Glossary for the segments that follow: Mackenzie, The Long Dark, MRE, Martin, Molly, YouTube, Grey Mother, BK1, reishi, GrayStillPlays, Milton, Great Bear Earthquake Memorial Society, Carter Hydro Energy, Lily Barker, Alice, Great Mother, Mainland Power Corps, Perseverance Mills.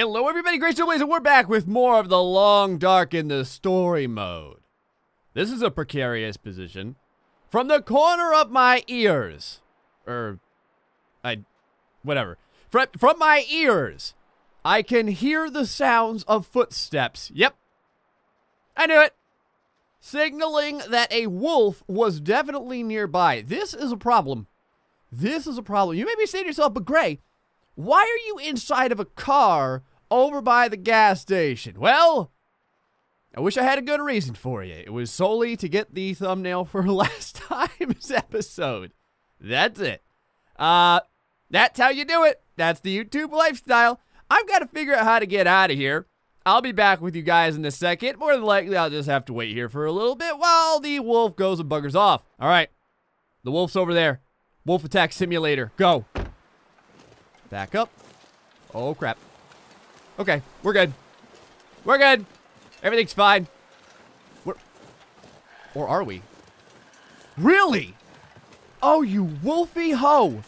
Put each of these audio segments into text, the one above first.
Hello everybody, GrayStillPlays, and we're back with more of The Long Dark in the story mode. This is a precarious position. From the corner of my ears. Whatever. From my ears, I can hear the sounds of footsteps. Yep. I knew it. Signaling that a wolf was definitely nearby. This is a problem. This is a problem. You may be saying to yourself, but Gray, why are you inside of a car over by the gas station? Well, I wish I had a good reason for you. It was solely to get the thumbnail for last time's episode. That's it. That's how you do it. That's the YouTube lifestyle. I've got to figure out how to get out of here. I'll be back with you guys in a second. More than likely, I'll just have to wait here for a little bit while the wolf goes and buggers off. All right. The wolf's over there. Wolf attack simulator. Go. Back up. Oh, crap. Okay, we're good. We're good. Everything's fine. Or are we? Really? Oh, you wolfy ho.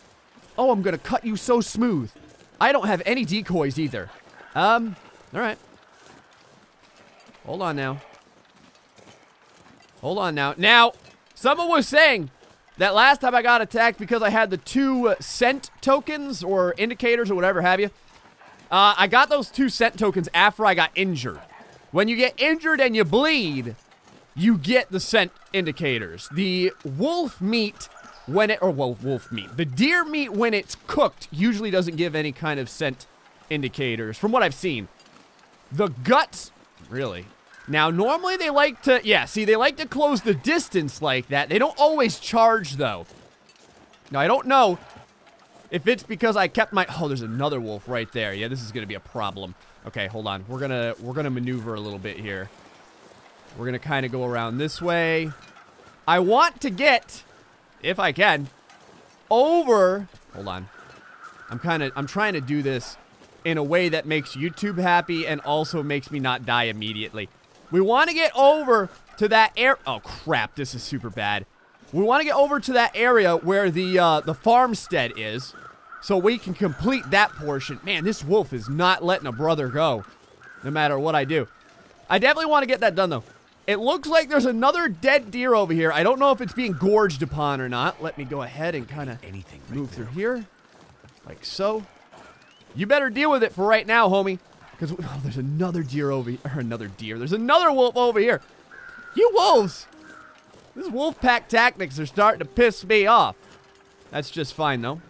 Oh, I'm gonna cut you so smooth. I don't have any decoys either. All right. Hold on now. Hold on now. Now, someone was saying that last time I got attacked because I had the two scent tokens or indicators or whatever have you. I got those two scent tokens after I got injured. When you get injured and you bleed, you get the scent indicators. The wolf meat when it, or well, wolf meat. The deer meat when it's cooked usually doesn't give any kind of scent indicators from what I've seen. The guts, really. Now, normally they like to, yeah, see, they like to close the distance like that. They don't always charge, though. Now, I don't know if it's because I kept my, oh, there's another wolf right there. Yeah, this is going to be a problem. Okay, hold on. We're gonna maneuver a little bit here. We're going to kind of go around this way. I want to get, if I can, over, hold on. I'm trying to do this in a way that makes YouTube happy and also makes me not die immediately. We want to get over to that air. Oh, crap. This is super bad. We want to get over to that area where the farmstead is so we can complete that portion. Man, this wolf is not letting a brother go, no matter what I do. I definitely want to get that done, though. It looks like there's another dead deer over here. I don't know if it's being gorged upon or not. Let me go ahead and kind of move through here like so. You better deal with it for right now, homie. Because, oh, there's another deer over here. Or another deer. There's another wolf over here. You wolves. These wolf pack tactics are starting to piss me off. That's just fine, though.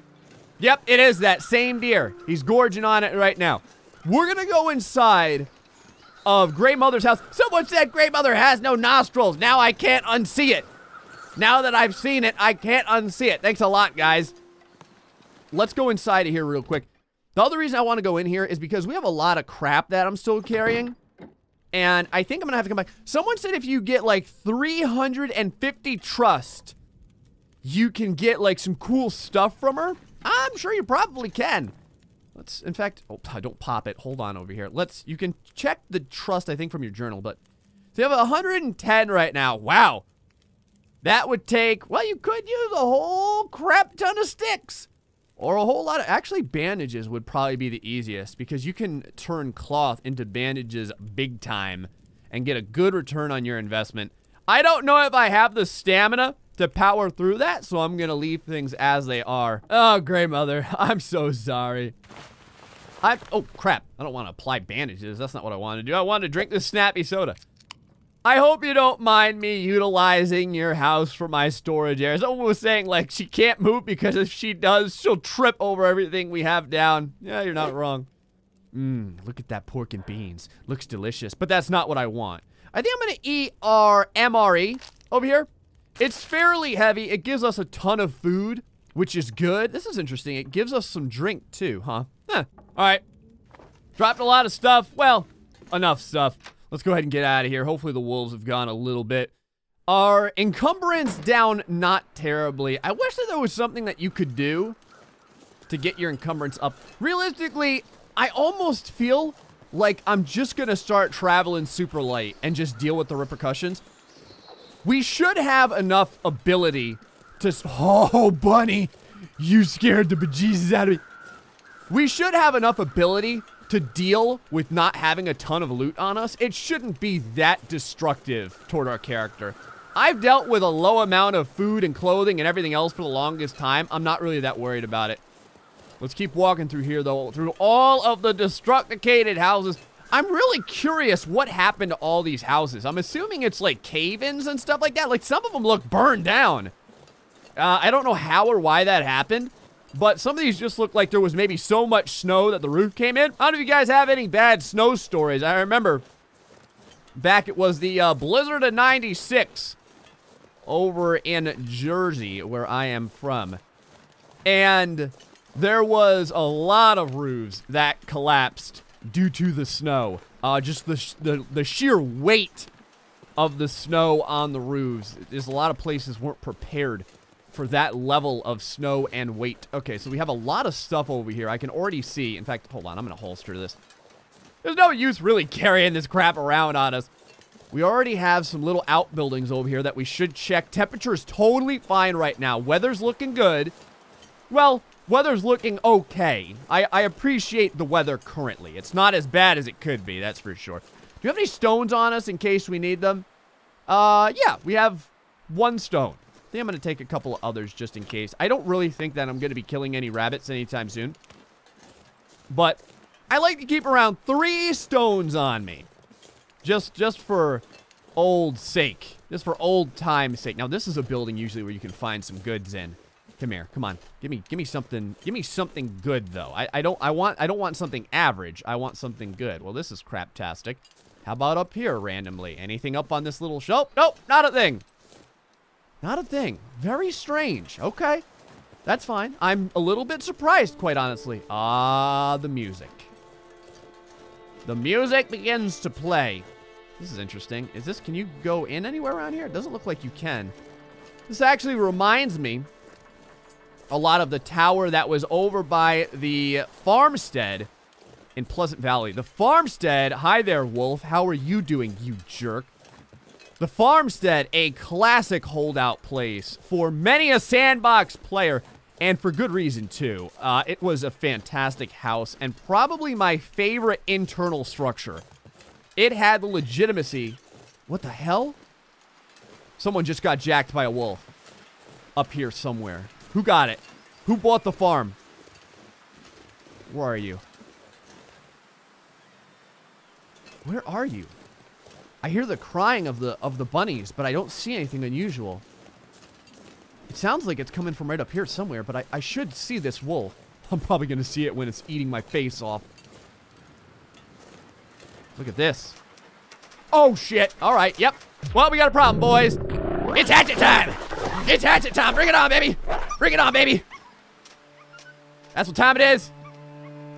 Yep, it is that same deer. He's gorging on it right now. We're going to go inside of Great Mother's house. Someone said Great Mother has no nostrils. Now I can't unsee it. Now that I've seen it, I can't unsee it. Thanks a lot, guys. Let's go inside of here real quick. The other reason I want to go in here is because we have a lot of crap that I'm still carrying. And I think I'm going to have to come back. Someone said if you get like 350 trust, you can get like some cool stuff from her. I'm sure you probably can. Let's, in fact, oh, don't pop it. Hold on over here. Let's, you can check the trust, I think, from your journal. But so you have 110 right now. Wow. That would take, well, you could use a whole crap ton of sticks. Or a whole lot of, actually bandages would probably be the easiest because you can turn cloth into bandages big time and get a good return on your investment. I don't know if I have the stamina to power through that, so I'm gonna leave things as they are. Oh, Grey Mother, I'm so sorry. Oh crap, I don't wanna apply bandages. That's not what I wanna do. I wanna drink this snappy soda. I hope you don't mind me utilizing your house for my storage area. Someone was saying, like, she can't move because if she does, she'll trip over everything we have down. Yeah, you're not wrong. Mmm, look at that pork and beans. Looks delicious, but that's not what I want. I think I'm going to eat our MRE over here. It's fairly heavy. It gives us a ton of food, which is good. This is interesting. It gives us some drink, too, huh? Huh. All right. Dropped a lot of stuff. Well, enough stuff. Let's go ahead and get out of here. Hopefully the wolves have gone a little bit. Our encumbrance down not terribly. I wish that there was something that you could do to get your encumbrance up. Realistically, I almost feel like I'm just going to start traveling super light and just deal with the repercussions. We should have enough ability to... Oh, bunny, you scared the bejesus out of me. We should have enough ability to deal with not having a ton of loot on us, it shouldn't be that destructive toward our character. I've dealt with a low amount of food and clothing and everything else for the longest time. I'm not really that worried about it. Let's keep walking through here, though, through all of the destructicated houses. I'm really curious what happened to all these houses. I'm assuming it's like cave-ins and stuff like that. Like, some of them look burned down. I don't know how or why that happened, but some of these just look like there was maybe so much snow that the roof came in. I don't know if you guys have any bad snow stories. I remember back, it was the blizzard of '96 over in Jersey, where I am from. And there was a lot of roofs that collapsed due to the snow. Just the sheer weight of the snow on the roofs. There's a lot of places weren't prepared for that level of snow and weight. Okay, so we have a lot of stuff over here. I can already see. In fact, hold on. I'm going to holster this. There's no use really carrying this crap around on us. We already have some little outbuildings over here that we should check. Temperature is totally fine right now. Weather's looking good. Well, weather's looking okay. I appreciate the weather currently. It's not as bad as it could be, that's for sure. Do you have any stones on us in case we need them? Yeah, we have one stone. I think I'm going to take a couple of others just in case. I don't really think that I'm going to be killing any rabbits anytime soon. But I like to keep around 3 stones on me. Just for old sake. Just for old time's sake. Now, this is a building usually where you can find some goods in. Come here. Come on. Give me something. Give me something good, though. I don't want something average. I want something good. Well, this is craptastic. How about up here randomly? Anything up on this little shelf? Nope, not a thing. Not a thing. Very strange. Okay. That's fine. I'm a little bit surprised, quite honestly. Ah, the music. The music begins to play. This is interesting. Is this, can you go in anywhere around here? It doesn't look like you can. This actually reminds me a lot of the tower that was over by the farmstead in Pleasant Valley. The farmstead, hi there, Wolf. How are you doing, you jerk? The farmstead, a classic holdout place for many a sandbox player, and for good reason, too. It was a fantastic house and probably my favorite internal structure. It had the legitimacy. What the hell? Someone just got jacked by a wolf up here somewhere. Who got it? Who bought the farm? Where are you? Where are you? I hear the crying of the bunnies, but I don't see anything unusual. It sounds like it's coming from right up here somewhere, but I should see this wolf. I'm probably going to see it when it's eating my face off. Look at this. Oh, shit. All right, yep. Well, we got a problem, boys. It's hatchet time. It's hatchet time. Bring it on, baby. Bring it on, baby. That's what time it is.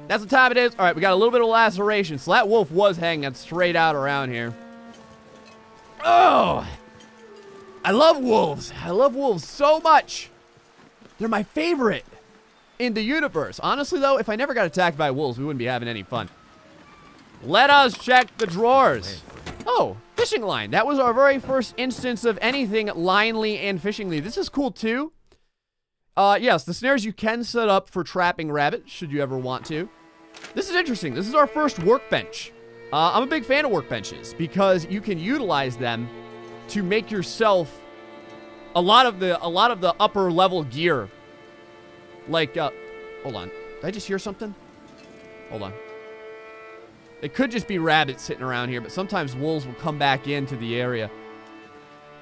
That's what time it is. All right, we got a little bit of laceration. So that wolf was hanging straight out around here. Oh, I love wolves. I love wolves so much. They're my favorite in the universe. Honestly, though, if I never got attacked by wolves, we wouldn't be having any fun. Let us check the drawers. Oh, fishing line. That was our very first instance of anything linely and fishingly. This is cool, too. Yes, the snares you can set up for trapping rabbits, should you ever want to. This is interesting. This is our first workbench. I'm a big fan of workbenches because you can utilize them to make yourself a lot of the upper level gear. Like, hold on. Did I just hear something? Hold on. It could just be rabbits sitting around here, but sometimes wolves will come back into the area.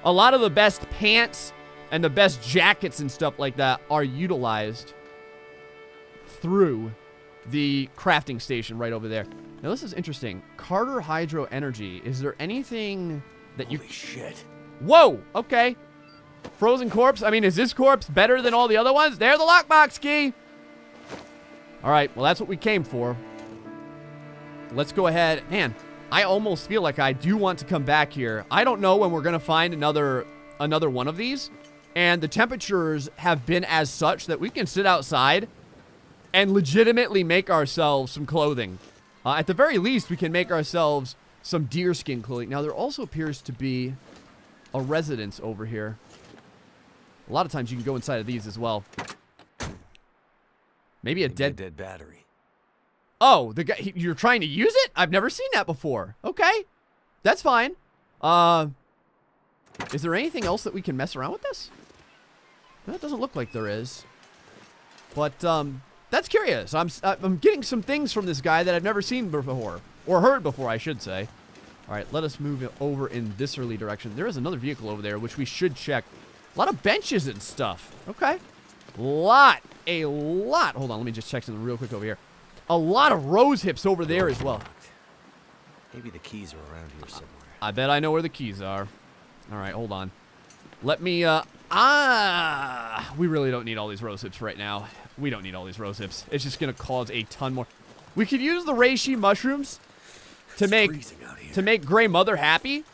A lot of the best pants and the best jackets and stuff like that are utilized through the crafting station right over there. Now, this is interesting. Carter Hydro Energy. Is there anything that you... Holy shit. Whoa! Okay. Frozen corpse. I mean, is this corpse better than all the other ones? There's the lockbox key! All right. Well, that's what we came for. Let's go ahead. Man, I almost feel like I do want to come back here. I don't know when we're going to find another one of these. And the temperatures have been as such that we can sit outside and legitimately make ourselves some clothing. At the very least, we can make ourselves some deerskin clothing. Now, there also appears to be a residence over here. A lot of times you can go inside of these as well. Maybe a dead battery. Oh, the guy, you're trying to use it? I've never seen that before. Okay, that's fine. Is there anything else that we can mess around with this? That doesn't look like there is. But that's curious. I'm getting some things from this guy that I've never seen before, or heard before, I should say. All right, let us move it over in this early direction. There is another vehicle over there, which we should check. A lot of benches and stuff. Okay, a lot. Hold on, let me just check something real quick over here. A lot of rose hips over there as well. Maybe the keys are around here somewhere. I bet I know where the keys are. All right, hold on. Let me, we really don't need all these rose hips right now. We don't need all these rose hips. It's just going to cause a ton more. We could use the reishi mushrooms to make Grey Mother happy.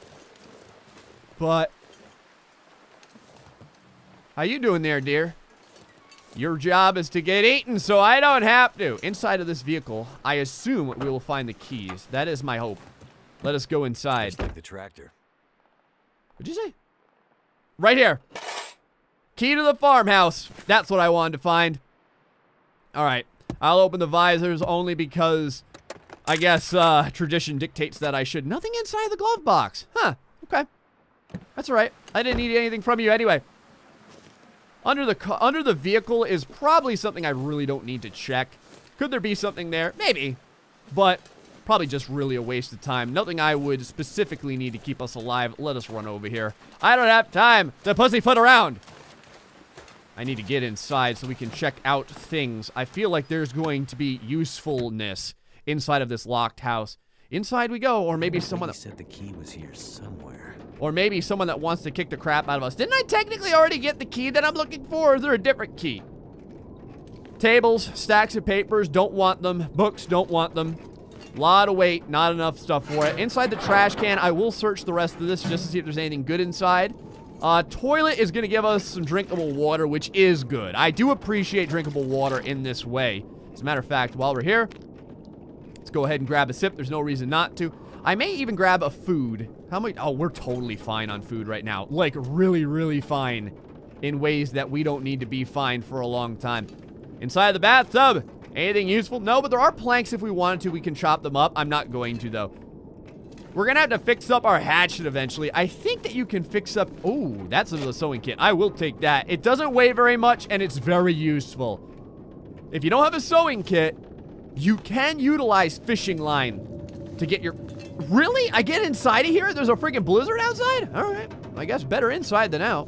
But how you doing there, dear? Your job is to get eaten, so I don't have to. Inside of this vehicle, I assume we will find the keys. That is my hope. Let us go inside. Just like the tractor. What'd you say? Right here. Key to the farmhouse. That's what I wanted to find. All right. I'll open the visors only because I guess tradition dictates that I should. Nothing inside the glove box. Huh. Okay. That's all right. I didn't need anything from you anyway. Under the vehicle is probably something I really don't need to check. Could there be something there? Maybe, but probably just really a waste of time. Nothing I would specifically need to keep us alive. Let us run over here. I don't have time to pussyfoot around. I need to get inside so we can check out things. I feel like there's going to be usefulness inside of this locked house. Inside we go, or maybe someone that said the key was here somewhere. Or maybe someone that wants to kick the crap out of us. Didn't I technically already get the key that I'm looking for? Or is there a different key? Tables, stacks of papers, don't want them. Books, don't want them. A lot of weight, not enough stuff for it. Inside the trash can, I will search the rest of this just to see if there's anything good inside. Toilet is going to give us some drinkable water, which is good. I do appreciate drinkable water in this way. As a matter of fact, while we're here, let's go ahead and grab a sip. There's no reason not to. I may even grab a food. How much? Oh, we're totally fine on food right now. Like, really, really fine in ways that we don't need to be fine for a long time. Inside the bathtub, anything useful? No, but there are planks if we wanted to. We can chop them up. I'm not going to, though. We're going to have to fix up our hatchet eventually. I think that you can fix up... Oh, that's a sewing kit. I will take that. It doesn't weigh very much, and it's very useful. If you don't have a sewing kit, you can utilize fishing line to get your... Really? I get inside of here? There's a freaking blizzard outside? All right. I guess better inside than out.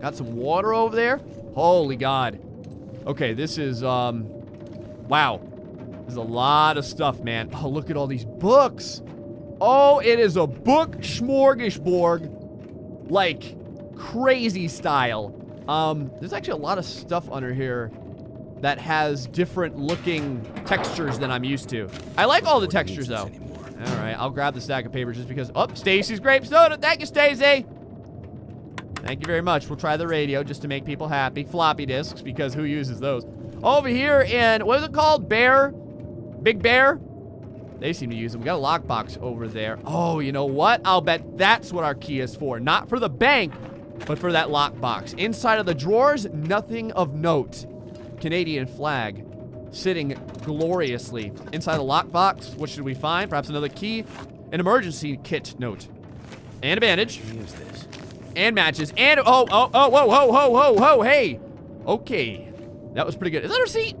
Got some water over there. Holy God. Okay, this is, wow. There's a lot of stuff, man. Oh, look at all these books. Oh, it is a book smorgasbord. Like, crazy style. There's actually a lot of stuff under here that has different looking textures than I'm used to. I like all the textures, though. All right, I'll grab the stack of papers just because... Oh, Stacy's grape soda. Thank you, Stacy. Thank you very much. We'll try the radio just to make people happy. Floppy disks, because who uses those? Over here in... What is it called? Bear? Big Bear? They seem to use them. We got a lockbox over there. Oh, you know what? I'll bet that's what our key is for. Not for the bank, but for that lockbox. Inside of the drawers, nothing of note. Canadian flag. Sitting gloriously inside a lockbox. What should we find? Perhaps another key, an emergency kit note, and a bandage, use this, and matches, and oh, whoa, whoa, whoa, whoa, whoa, hey, okay, that was pretty good. Is that a receipt?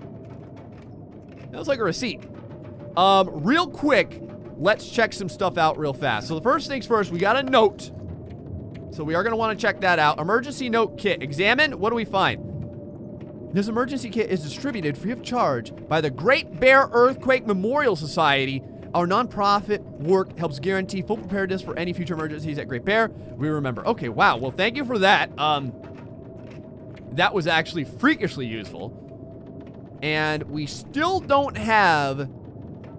That was like a receipt. Real quick, let's check some stuff out real fast. So the first things first, we got a note, so we are gonna want to check that out. Emergency note kit. Examine. What do we find? This emergency kit is distributed free of charge by the Great Bear Earthquake Memorial Society. Our nonprofit work helps guarantee full preparedness for any future emergencies at Great Bear. We remember. Okay, wow. Well, thank you for that. That was actually freakishly useful. And we still don't have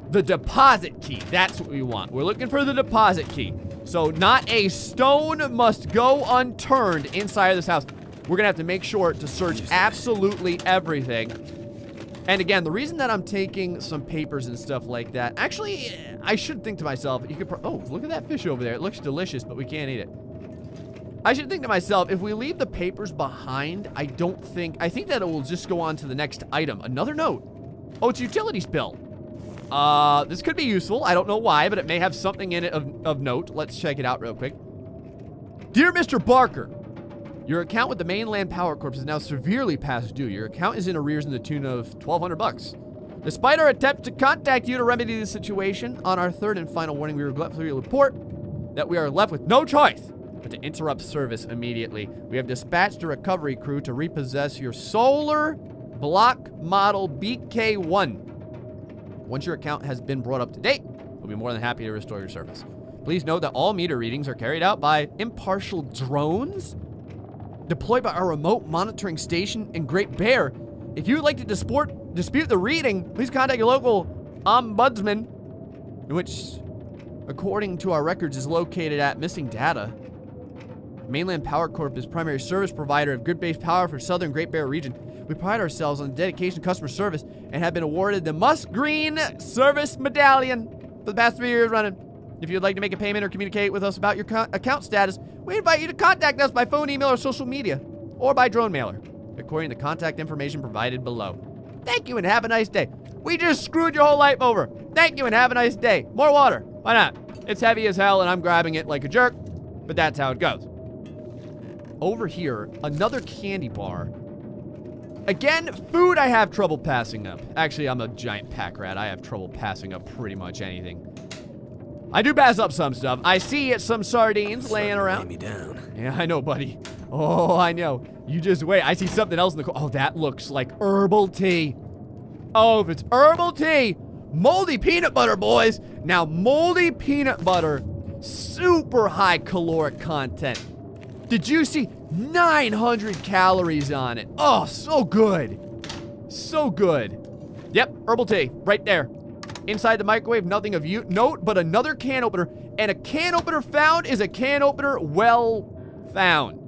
the deposit key. That's what we want. We're looking for the deposit key. So not a stone must go unturned inside of this house. We're gonna have to make sure to search absolutely everything. And again, the reason that I'm taking some papers and stuff like that, actually, I should think to myself, you could, oh, look at that fish over there. It looks delicious, but we can't eat it. I should think to myself, if we leave the papers behind, I think that it will just go on to the next item. Another note. Oh, it's a utilities bill. This could be useful. I don't know why, but it may have something in it of note. Let's check it out real quick. Dear Mr. Barker, your account with the Mainland Power Corps is now severely past due. Your account is in arrears in the tune of $1,200. Despite our attempt to contact you to remedy the situation, on our third and final warning, we regretfully report that we are left with no choice but to interrupt service immediately. We have dispatched a recovery crew to repossess your solar block model BK1. Once your account has been brought up to date, we'll be more than happy to restore your service. Please note that all meter readings are carried out by impartial drones deployed by our remote monitoring station in Great Bear. If you would like to dispute the reading, please contact your local ombudsman, which, according to our records, is located at Missing Data. Mainland Power Corp is primary service provider of grid-based power for southern Great Bear region. We pride ourselves on dedication to customer service and have been awarded the Must Green Service Medallion for the past 3 years running. If you'd like to make a payment or communicate with us about your account status, we invite you to contact us by phone, email, or social media, or by drone mailer, according to contact information provided below. Thank you and have a nice day. We just screwed your whole life over. Thank you and have a nice day. More water. Why not? It's heavy as hell and I'm grabbing it like a jerk, but that's how it goes. Over here, another candy bar. Again, food I have trouble passing up. Actually, I'm a giant pack rat. I have trouble passing up pretty much anything. I do pass up some stuff. I see some sardines laying around. Lay me down. Yeah, I know, buddy. Oh, I know. You just wait. I see something else in the Oh, that looks like herbal tea. Oh, if it's herbal tea, moldy peanut butter, boys. Now, moldy peanut butter, super high caloric content. Did you see 900 calories on it? Oh, so good. So good. Yep, herbal tea right there. Inside the microwave, nothing of note, but another can opener. And a can opener found is a can opener well found.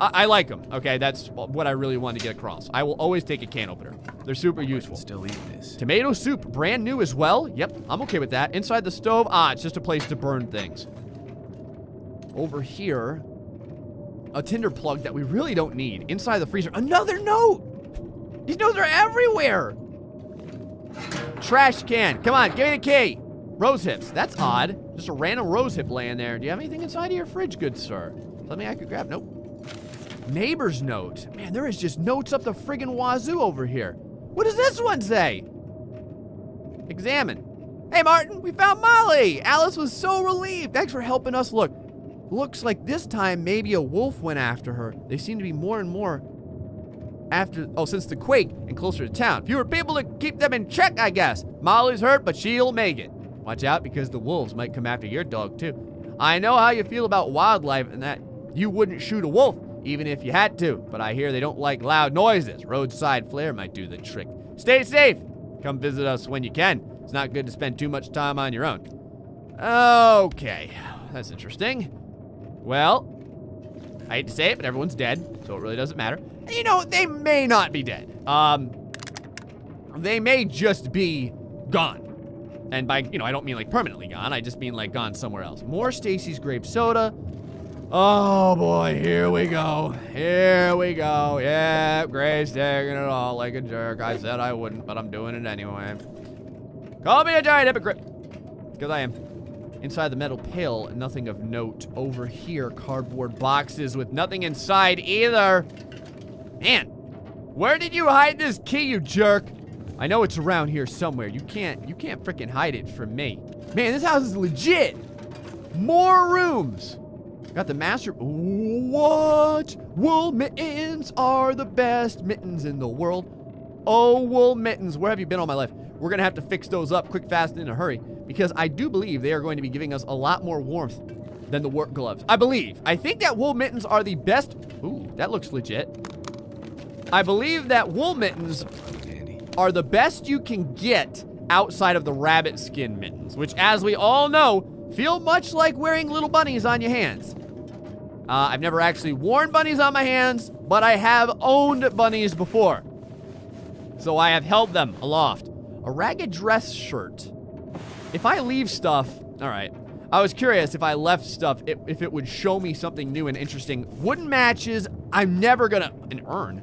I like them. Okay, that's what I really wanted to get across. I will always take a can opener. They're super useful. I can still eat this. Tomato soup, brand new as well. Yep, I'm okay with that. Inside the stove, it's just a place to burn things. Over here, a tinder plug that we really don't need. Inside the freezer, another note. These notes are everywhere. Trash can. Come on, give me the key. Rose hips. That's odd. Just a random rose hip laying there. Do you have anything inside of your fridge, good sir? Something I could grab? Nope. Neighbor's note. Man, there is just notes up the friggin' wazoo over here. What does this one say? Examine. Hey, Martin, we found Molly. Alice was so relieved. Thanks for helping us. Look, looks like this time maybe a wolf went after her. They seem to be more and more after, since the quake and closer to town. Fewer people to keep them in check, I guess. Molly's hurt, but she'll make it. Watch out, because the wolves might come after your dog, too. I know how you feel about wildlife and that you wouldn't shoot a wolf, even if you had to, but I hear they don't like loud noises. Roadside flare might do the trick. Stay safe. Come visit us when you can. It's not good to spend too much time on your own. Okay, that's interesting. Well, I hate to say it, but everyone's dead, so it really doesn't matter. You know, they may not be dead. They may just be gone. And by, you know, I don't mean like permanently gone. I just mean like gone somewhere else. More Stacy's grape soda. Oh boy, here we go. Here we go. Yeah, Gray's taking it all like a jerk. I said I wouldn't, but I'm doing it anyway. Call me a giant hypocrite, because I am. Inside the metal pail, nothing of note. Over here, cardboard boxes with nothing inside either. Man, where did you hide this key, you jerk? I know it's around here somewhere. You can't freaking hide it from me. Man, this house is legit. More rooms. Got the master. What? Wool mittens are the best mittens in the world. Oh, wool mittens. Where have you been all my life? We're gonna have to fix those up quick, fast, and in a hurry, because I do believe they are going to be giving us a lot more warmth than the work gloves. I believe. I think that wool mittens are the best. Ooh, that looks legit. I believe that wool mittens are the best you can get outside of the rabbit skin mittens, which, as we all know, feel much like wearing little bunnies on your hands. I've never actually worn bunnies on my hands, but I have owned bunnies before, so I have held them aloft. A ragged dress shirt. If I leave stuff, all right. I was curious if I left stuff, if it would show me something new and interesting. Wooden matches, I'm never gonna, an urn.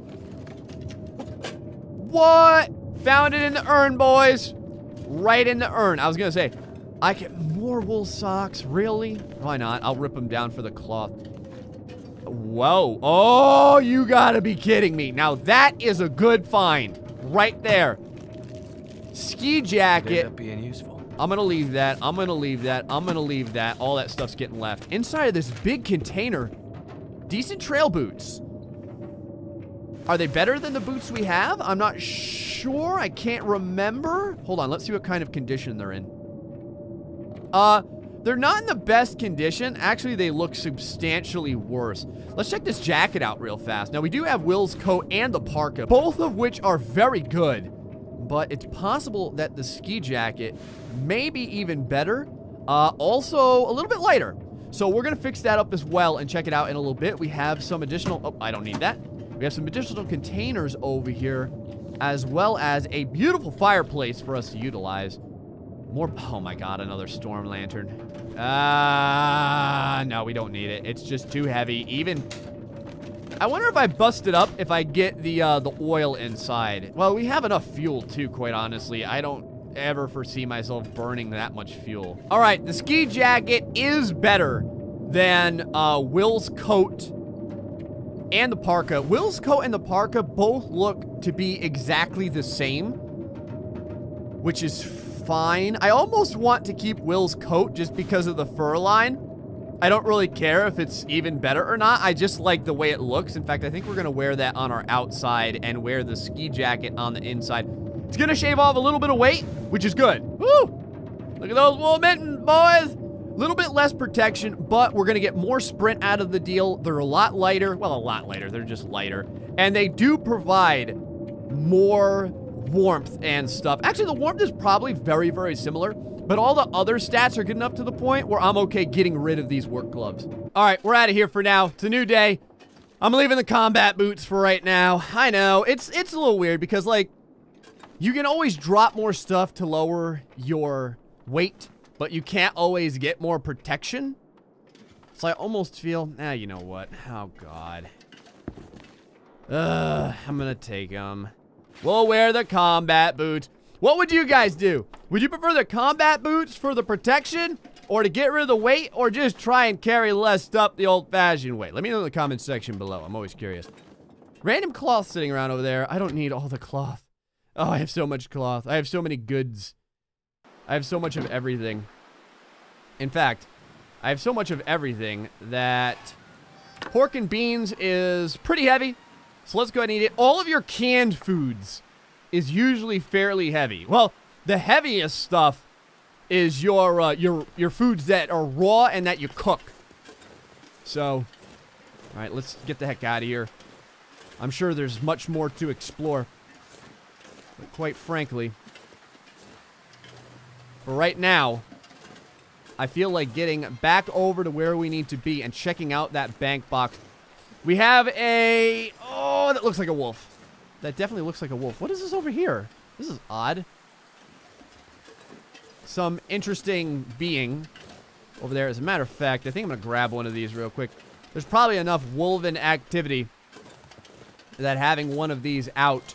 What? found it in the urn, boys. Right in the urn. I was gonna say, I get more wool socks, really? Why not? I'll rip them down for the cloth. Whoa. Oh, you gotta be kidding me. Now that is a good find. Right there. Ski jacket. Ended up being useful. I'm gonna leave that. I'm gonna leave that. I'm gonna leave that. All that stuff's getting left. Inside of this big container, decent trail boots. Are they better than the boots we have? I'm not sure. I can't remember. Hold on. Let's see what kind of condition they're in. They're not in the best condition. Actually, they look substantially worse. Let's check this jacket out real fast. Now, we do have Will's coat and the parka, both of which are very good. But it's possible that the ski jacket may be even better. Also, a little bit lighter. So we're going to fix that up as well and check it out in a little bit. We have some additional... Oh, I don't need that. We have some additional containers over here, as well as a beautiful fireplace for us to utilize. More... Oh, my God. Another storm lantern. No, we don't need it. It's just too heavy. Even... I wonder if I bust it up if I get the oil inside. Well, we have enough fuel, too, quite honestly. I don't ever foresee myself burning that much fuel. All right, the ski jacket is better than Will's coat and the parka. Will's coat and the parka both look to be exactly the same, which is fine. I almost want to keep Will's coat just because of the fur line. I don't really care if it's even better or not. I just like the way it looks. In fact, I think we're going to wear that on our outside and wear the ski jacket on the inside. It's going to shave off a little bit of weight, which is good. Woo! Look at those wool mittens, boys. A little bit less protection, but we're going to get more sprint out of the deal. They're a lot lighter. Well, a lot lighter. They're just lighter. And they do provide more warmth and stuff. Actually, the warmth is probably very, very similar. But all the other stats are getting up to the point where I'm okay getting rid of these work gloves. All right, we're out of here for now. It's a new day. I'm leaving the combat boots for right now. I know, it's a little weird because, like, you can always drop more stuff to lower your weight, but you can't always get more protection. So I almost feel, you know what? Oh, God. I'm gonna take them. We'll wear the combat boots. What would you guys do? Would you prefer the combat boots for the protection, or to get rid of the weight, or just try and carry less stuff the old-fashioned way? Let me know in the comments section below. I'm always curious. Random cloth sitting around over there. I don't need all the cloth. Oh, I have so much cloth. I have so many goods. I have so much of everything. In fact, I have so much of everything that pork and beans is pretty heavy. So let's go ahead and eat it. All of your canned foods is usually fairly heavy. Well, the heaviest stuff is your foods that are raw and that you cook. So, all right, let's get the heck out of here. I'm sure there's much more to explore. But quite frankly, for right now, I feel like getting back over to where we need to be and checking out that bank box. We have a... Oh, that looks like a wolf. That definitely looks like a wolf. What is this over here? This is odd. Some interesting being over there. As a matter of fact, I think I'm going to grab one of these real quick. There's probably enough wolven activity that having one of these out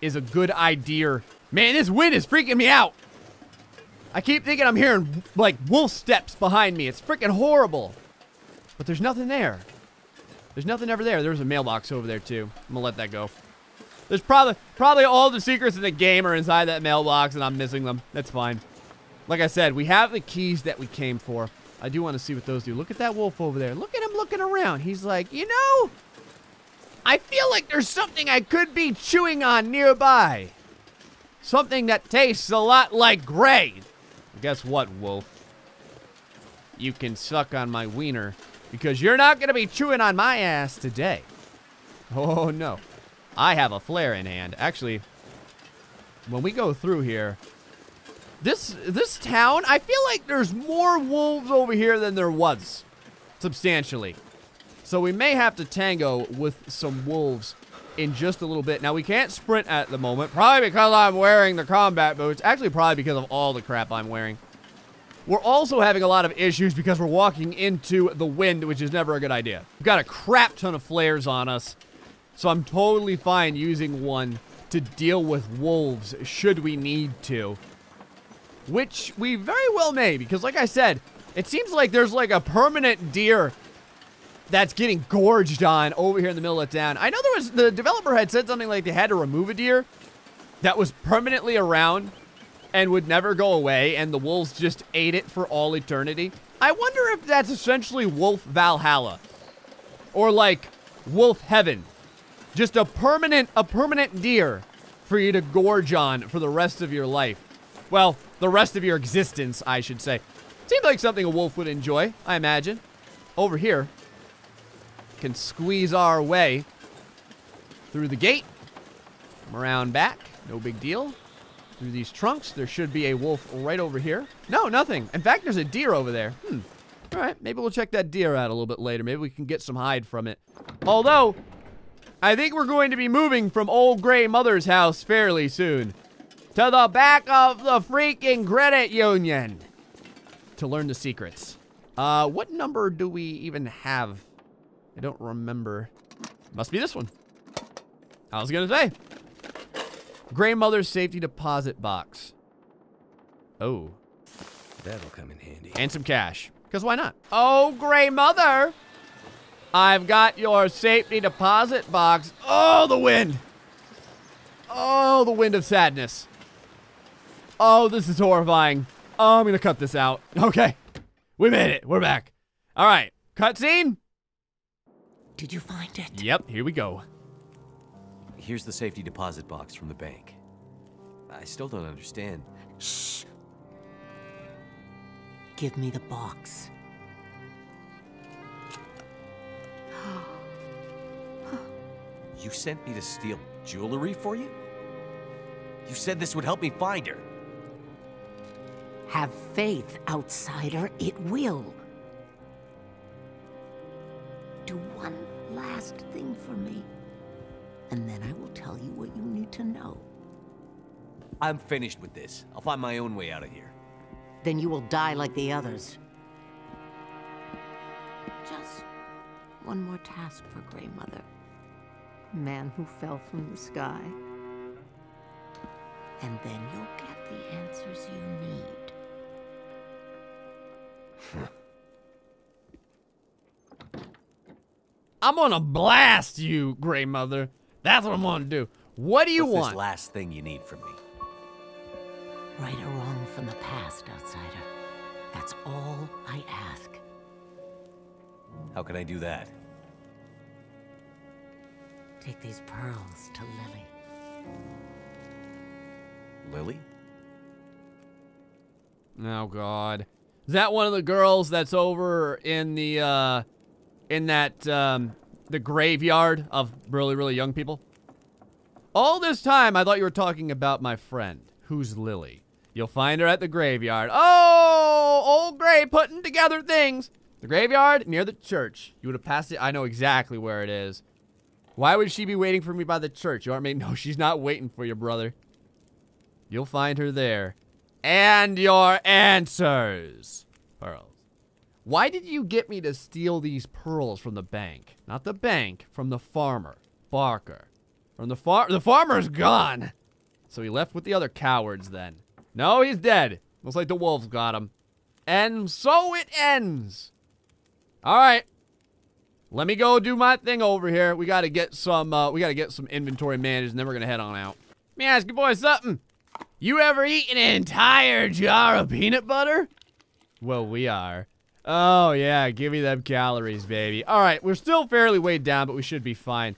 is a good idea. Man, this wind is freaking me out. I keep thinking I'm hearing, like, wolf steps behind me. It's freaking horrible. But there's nothing there. There's nothing over there. There's a mailbox over there, too. I'm going to let that go. There's probably all the secrets in the game are inside that mailbox, and I'm missing them. That's fine. Like I said, we have the keys that we came for. I do want to see what those do. Look at that wolf over there. Look at him looking around. He's like, you know, I feel like there's something I could be chewing on nearby. Something that tastes a lot like gray. Guess what, wolf? You can suck on my wiener, because you're not going to be chewing on my ass today. Oh, no. I have a flare in hand. Actually, when we go through here, this town, I feel like there's more wolves over here than there was, substantially. So we may have to tango with some wolves in just a little bit. Now, we can't sprint at the moment, probably because I'm wearing the combat boots. Actually, probably because of all the crap I'm wearing. We're also having a lot of issues because we're walking into the wind, which is never a good idea. We've got a crap ton of flares on us. So I'm totally fine using one to deal with wolves should we need to. Which we very well may, because like I said, it seems like there's like a permanent deer that's getting gorged on over here in the middle of town. I know there was, the developer had said something like they had to remove a deer that was permanently around and would never go away, and the wolves just ate it for all eternity. I wonder if that's essentially Wolf Valhalla, or like Wolf Heaven. Just a permanent deer for you to gorge on for the rest of your life. Well, the rest of your existence, I should say. Seems like something a wolf would enjoy, I imagine. Over here, can squeeze our way through the gate. Come around back, no big deal. Through these trunks, there should be a wolf right over here. No, nothing. In fact, there's a deer over there. All right, maybe we'll check that deer out a little bit later. Maybe we can get some hide from it. Although, I think we're going to be moving from old Gray Mother's house fairly soon to the back of the freaking credit union to learn the secrets. What number do we even have? I don't remember. Must be this one. I was gonna say. Gray Mother's safety deposit box. Oh. That'll come in handy. And some cash. Because why not? Oh, Gray Mother! I've got your safety deposit box. Oh, the wind! Oh, the wind of sadness. Oh, this is horrifying. Oh, I'm gonna cut this out. Okay. We made it. We're back. All right. Cutscene? Did you find it? Yep, here we go. Here's the safety deposit box from the bank. I still don't understand. Shh. Give me the box. You sent me to steal jewelry for you? You said this would help me find her. Have faith, outsider. It will. Do one last thing for me, and then I will tell you what you need to know. I'm finished with this. I'll find my own way out of here. Then you will die like the others. Just one more task for Grey Mother. Man who fell from the sky. And then you'll get the answers you need. I'm gonna blast you, Grey Mother. That's what I'm gonna do. What do you want? What's this last thing you need from me? Right or wrong from the past, outsider. That's all I ask. How can I do that? Take these pearls to Lily. Lily? Oh, God. Is that one of the girls that's over in the, in that, the graveyard of really, really young people? All this time, I thought you were talking about my friend. Who's Lily? You'll find her at the graveyard. Oh, old Gray putting together things. The graveyard near the church. You would have passed it. I know exactly where it is. Why would she be waiting for me by the church? You aren't made. No, she's not waiting for you, brother. You'll find her there. And your answers. Pearls. Why did you get me to steal these pearls from the bank? Not the bank, from the farmer, Barker. From the farmer. The farmer's gone. So he left with the other cowards then. No, he's dead. Looks like the wolves got him. And so it ends. All right. Let me go do my thing over here. We gotta get some. We gotta get some inventory managed, and then we're gonna head on out. Let me ask you boys something. You ever eaten an entire jar of peanut butter? Well, we are. Oh yeah, give me them calories, baby. All right, we're still fairly weighed down, but we should be fine.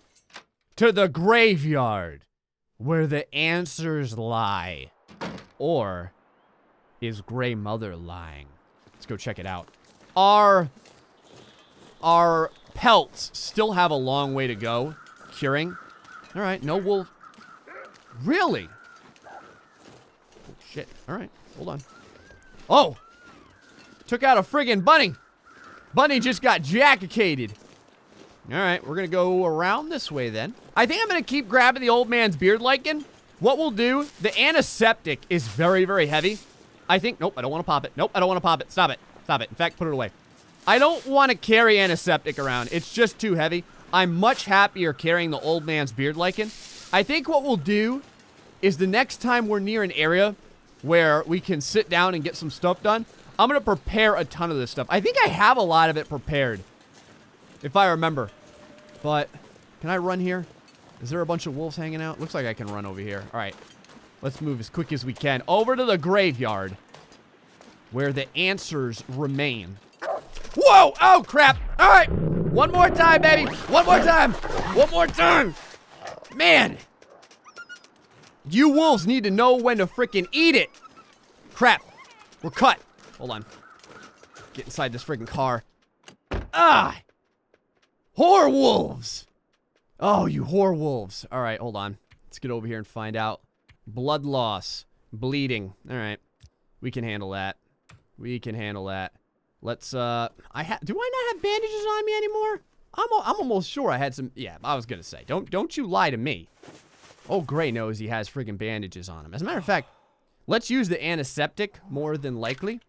To the graveyard, where the answers lie, or is Grey Mother lying? Let's go check it out. Our pelts still have a long way to go. Curing. All right, no wolf. Really? Oh, shit. All right, hold on. Oh! Took out a friggin' bunny. Bunny just got jackicated. All right, we're going to go around this way then. I think I'm going to keep grabbing the old man's beard lichen. What we'll do, the antiseptic is very, very heavy. I think, nope, I don't want to pop it. Nope, I don't want to pop it. Stop it. Stop it. In fact, put it away. I don't want to carry antiseptic around. It's just too heavy. I'm much happier carrying the old man's beard lichen. I think what we'll do is the next time we're near an area where we can sit down and get some stuff done, I'm going to prepare a ton of this stuff. I think I have a lot of it prepared, if I remember. But can I run here? Is there a bunch of wolves hanging out? Looks like I can run over here. All right. Let's move as quick as we can over to the graveyard where the answers remain. Whoa! Oh, crap! All right! One more time, baby! One more time! One more time! Man! You wolves need to know when to freaking eat it! Crap! We're cut! Hold on. Get inside this freaking car. Ah! Whore wolves! Oh, you whore wolves. All right, hold on. Let's get over here and find out. Blood loss. Bleeding. All right. We can handle that. We can handle that. Let's, do I not have bandages on me anymore? I'm almost sure I had some, yeah, I was gonna say, don't you lie to me. Oh, Gray knows he has friggin' bandages on him. As a matter of fact, let's use the antiseptic more than likely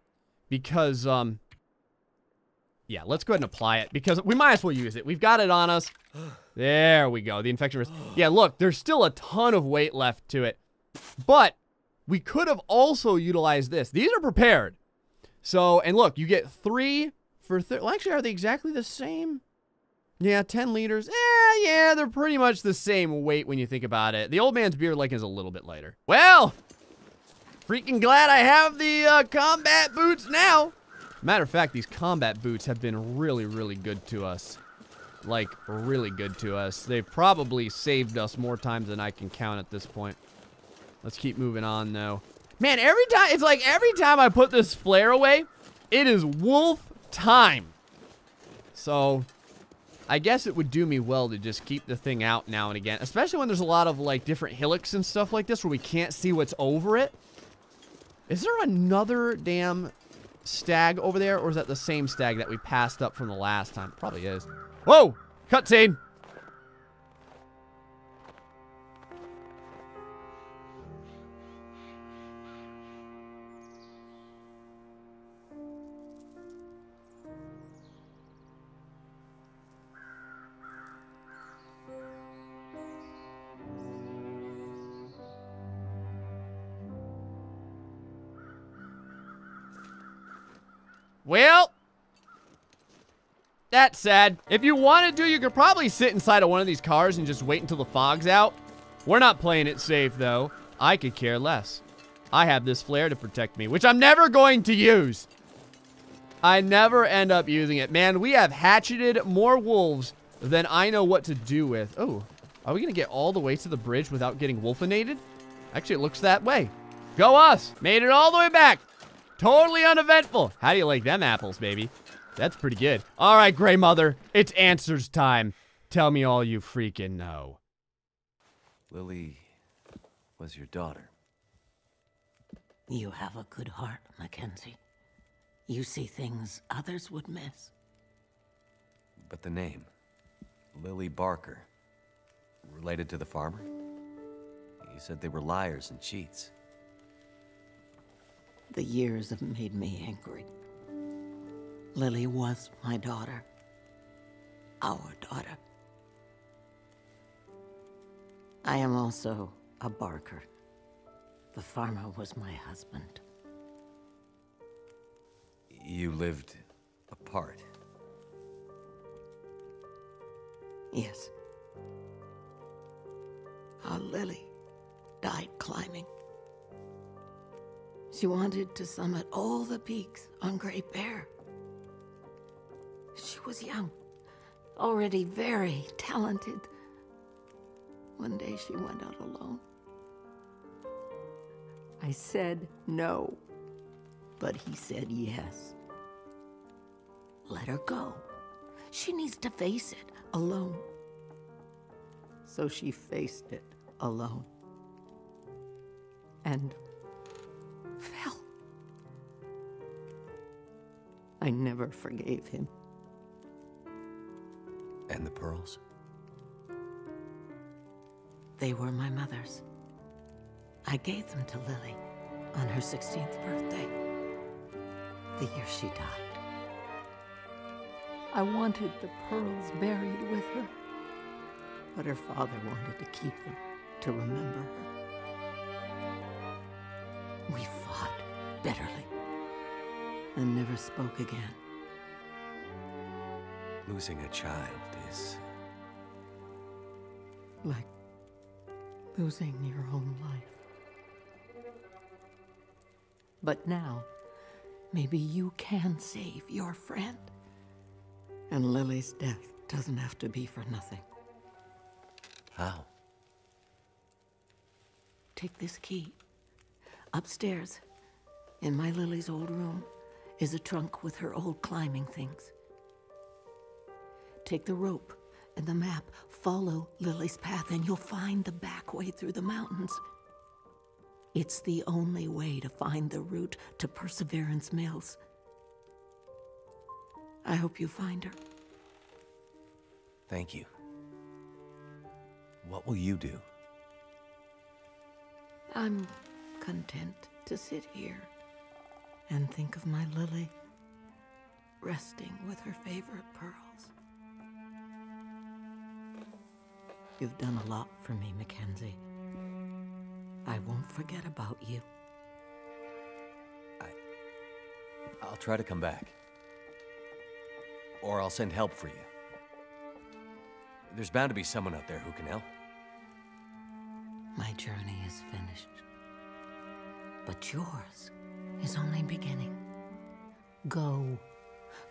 because, yeah, let's go ahead and apply it because we might as well use it. We've got it on us. There we go, the infection risk. Yeah, look, there's still a ton of weight left to it, but we could have also utilized this. These are prepared. So, and look, you get 3 for 3. Well, actually, are they exactly the same? Yeah, 10 liters. Yeah, they're pretty much the same weight when you think about it. The old man's beer licking is a little bit lighter. Well, freaking glad I have the combat boots now. Matter of fact, these combat boots have been really, really good to us. Like, really good to us. They've probably saved us more times than I can count at this point. Let's keep moving on, though. Man, every time, it's like every time I put this flare away, it is wolf time. So, I guess it would do me well to just keep the thing out now and again. Especially when there's a lot of, like, different hillocks and stuff like this where we can't see what's over it. Is there another damn stag over there, or is that the same stag that we passed up from the last time? Probably is. Whoa! Cutscene! Well, that's sad. If you wanted to, you could probably sit inside of one of these cars and just wait until the fog's out. We're not playing it safe, though. I could care less. I have this flare to protect me, which I'm never going to use. I never end up using it. Man, we have hatcheted more wolves than I know what to do with. Oh, are we going to get all the way to the bridge without getting wolfinated? Actually, it looks that way. Go us. Made it all the way back. Totally uneventful. How do you like them apples, baby? That's pretty good. All right, Grey Mother, it's answers time. Tell me all you freaking know. Lily was your daughter. You have a good heart, Mackenzie. You see things others would miss. But the name, Lily Barker, related to the farmer? He said they were liars and cheats. The years have made me angry. Lily was my daughter. Our daughter. I am also a Barker. The farmer was my husband. You lived apart. Yes. Our Lily died climbing. She wanted to summit all the peaks on Great Bear. She was young, already very talented. One day she went out alone. I said no, but he said yes. Let her go. She needs to face it alone. So she faced it alone. And fell. I never forgave him. And the pearls? They were my mother's. I gave them to Lily on her 16th birthday, the year she died. I wanted the pearls buried with her, but her father wanted to keep them to remember her. We fought bitterly and never spoke again. Losing a child is... like losing your own life. But now, maybe you can save your friend. And Lily's death doesn't have to be for nothing. How? Take this key. Upstairs, in my Lily's old room, is a trunk with her old climbing things. Take the rope and the map. Follow Lily's path and you'll find the back way through the mountains. It's the only way to find the route to Perseverance Mills. I hope you find her. Thank you. What will you do? I'm content to sit here and think of my Lily resting with her favorite pearls. You've done a lot for me, Mackenzie. I won't forget about you. I'll try to come back. Or I'll send help for you. There's bound to be someone out there who can help. My journey is finished. But yours is only beginning. Go.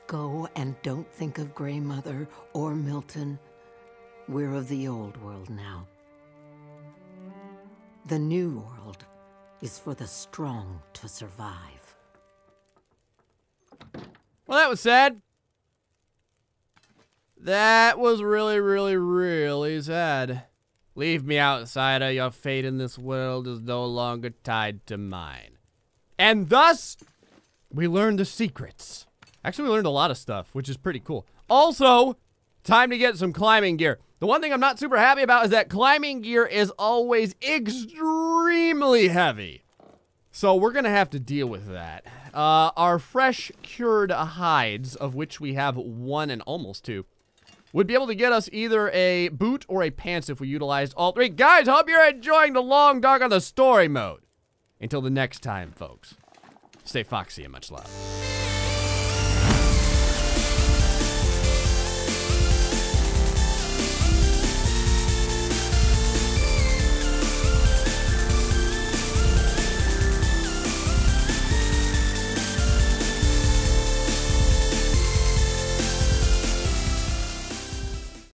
Go and don't think of Grey Mother or Milton. We're of the old world now. The new world is for the strong to survive. Well, that was sad. That was really, really, really sad. Leave me, outsider. Your fate in this world is no longer tied to mine. And thus, we learned the secrets. Actually, we learned a lot of stuff, which is pretty cool. Also, time to get some climbing gear. The one thing I'm not super happy about is that climbing gear is always extremely heavy. So we're going to have to deal with that. Our fresh cured hides, of which we have one and almost two, would be able to get us either a boot or a pants if we utilized all three. Guys, hope you're enjoying The Long Dark on the story mode. Until the next time, folks. Stay foxy and much love.